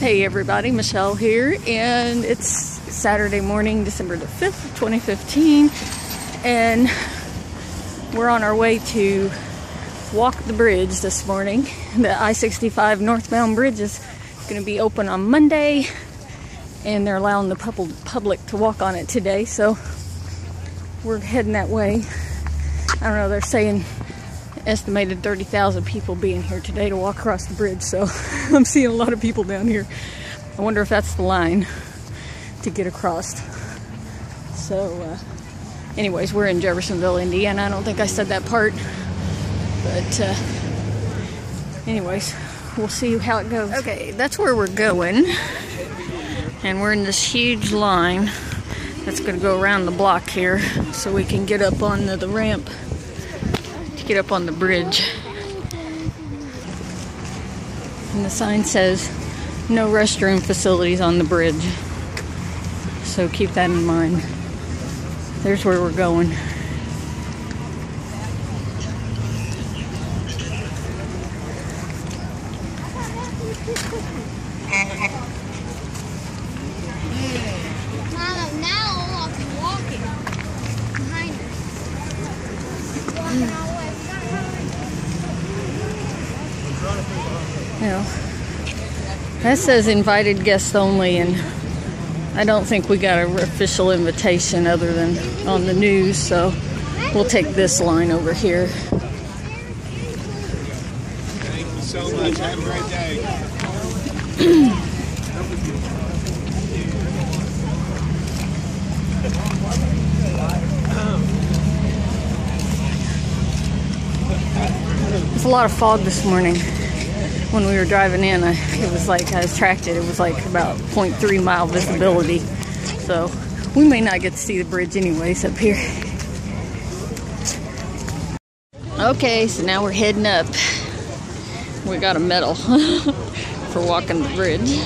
Hey everybody, Michelle here, and it's Saturday morning, December the 5th, 2015, and we're on our way to walk the bridge this morning. The I-65 northbound bridge is going to be open on Monday, and they're allowing the public to walk on it today, so we're heading that way. I don't know, they're saying estimated 30,000 people being here today to walk across the bridge, so I'm seeing a lot of people down here. I wonder if that's the line to get across. So anyways, we're in Jeffersonville, Indiana. I don't think I said that part, but anyways, we'll see how it goes. Okay, that's where we're going, and we're in this huge line that's going to go around the block here so we can get up onto the ramp, get up on the bridge. And the sign says no restroom facilities on the bridge, so keep that in mind. There's where we're going. Mama, now I'm walking behind us. Walking all the way. Yeah. That says invited guests only, and I don't think we got an official invitation other than on the news, so we'll take this line over here. Thank you so much. Have a great day. There's a lot of fog this morning. When we were driving in, it was like, I was tracked it. It was like about 0.3 mile visibility. So we may not get to see the bridge anyways up here. Okay, so now we're heading up. We got a medal for walking the bridge.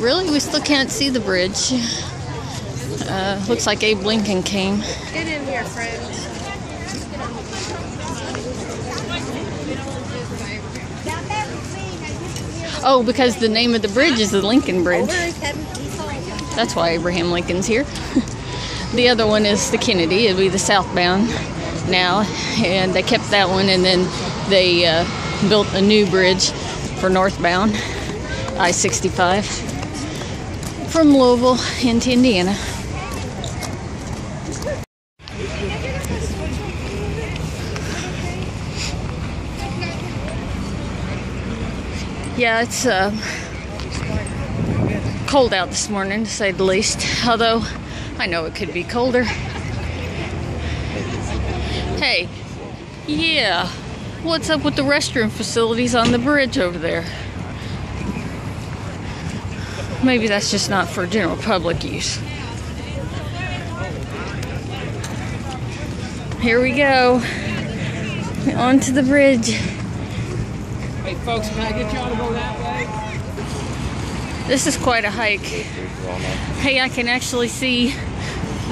Really, we still can't see the bridge. Looks like Abe Lincoln came. Get in here, friends. Oh, because the name of the bridge is the Lincoln Bridge. That's why Abraham Lincoln's here. The other one is the Kennedy. It'll be the southbound now. And they kept that one, and then they built a new bridge for northbound, I-65, from Louisville into Indiana. Yeah, it's cold out this morning, to say the least, although I know it could be colder. Hey, yeah, what's up with the restroom facilities on the bridge over there? Maybe that's just not for general public use. Here we go, onto the bridge. Hey folks, can I get y'all to go that way? This is quite a hike. Hey, I can actually see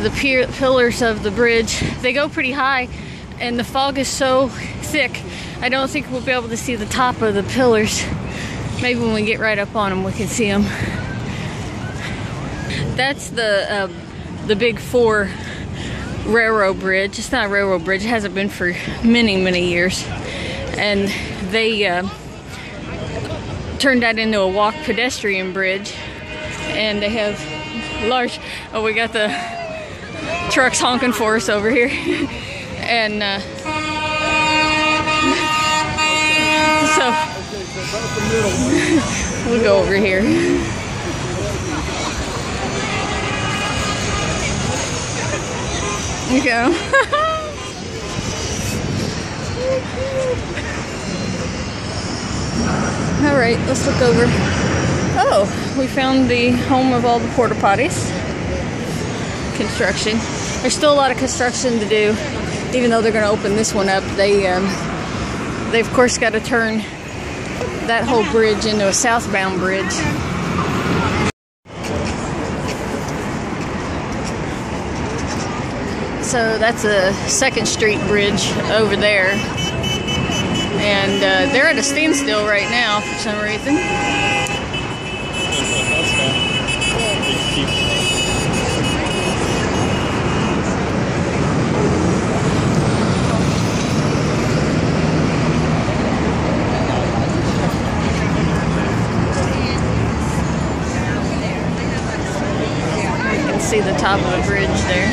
the pillars of the bridge. They go pretty high, and the fog is so thick, I don't think we'll be able to see the top of the pillars. Maybe when we get right up on them, we can see them. That's the Big Four railroad bridge. It's not a railroad bridge. It hasn't been for many, many years. And they turned that into a walk pedestrian bridge, and they have large, oh, we got the trucks honking for us over here, and so we'll go over here. You go. Alright, let's look over. Oh, we found the home of all the porta potties. Construction. There's still a lot of construction to do, even though they're going to open this one up. They of course got to turn that whole bridge into a southbound bridge. So that's a 2nd Street bridge over there. and they're at a standstill right now for some reason. You can see the top of the bridge there.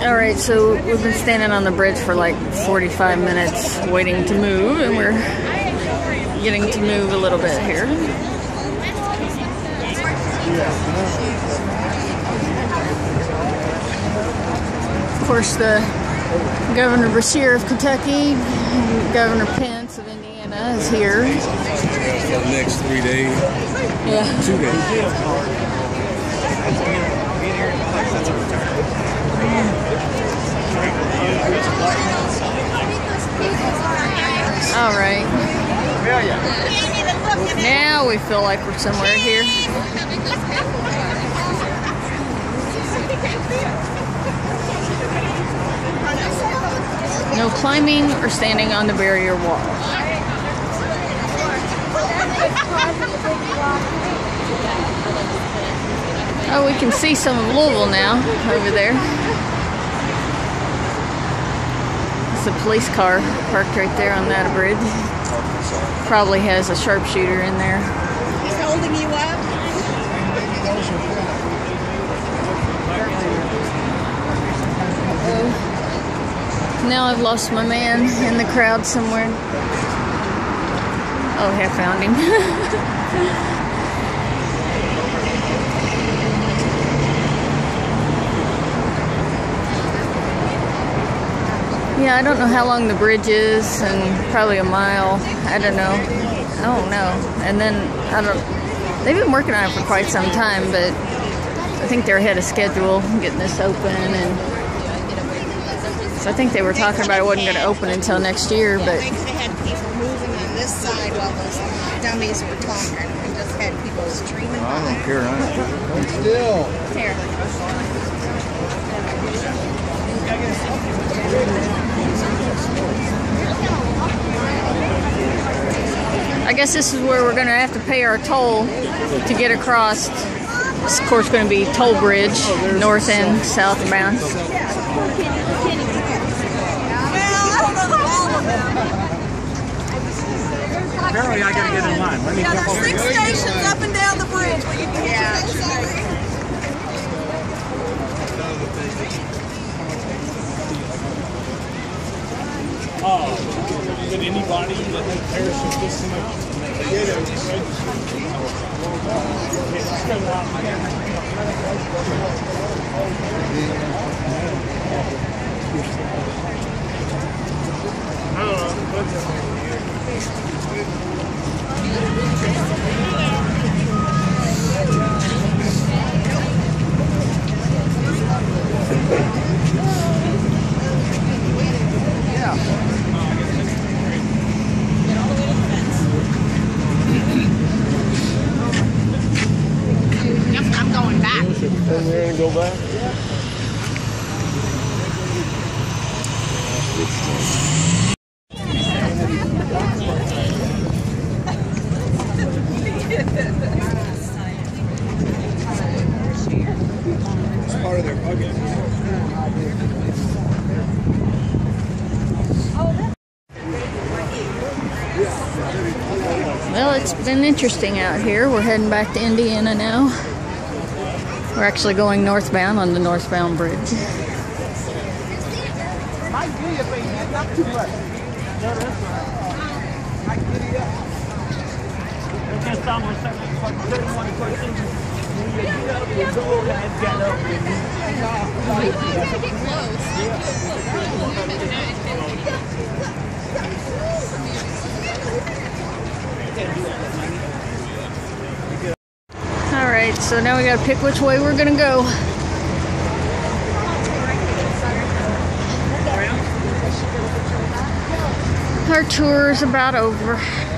Alright, so we've been standing on the bridge for like 45 minutes waiting to move, and we're getting to move a little bit here. Of course, the Governor Bashir of Kentucky and Governor Pence of Indiana is here. For the next 3 days. Yeah. 2 days. All right. Now we feel like we're somewhere here. No climbing or standing on the barrier wall. Oh, we can see some of Louisville now over there. It's a police car parked right there on that bridge. Probably has a sharpshooter in there. He's holding you up. Now I've lost my man in the crowd somewhere. Oh, I found him. Yeah, I don't know how long the bridge is, and probably a mile. I don't know. I don't know. And then, I don't... They've been working on it for quite some time, but I think they're ahead of schedule getting this open, and... So I think they were talking about it wasn't going to open until next year, but... I think they had people moving on this side while those dummies were talking, and just had people streaming by. I don't care, I'm still... Here. I guess this is where we're going to have to pay our toll to get across. It's of course going to be toll bridge, north and southbound. Apparently I got to get in line. Let me now there's 6 stations up and down the bridge where you can get your picture. Did anybody that the parish of this Well, it's been interesting out here. We're heading back to Indiana now. We're actually going northbound on the northbound bridge. Alright, so now we gotta pick which way we're gonna go. Our tour is about over.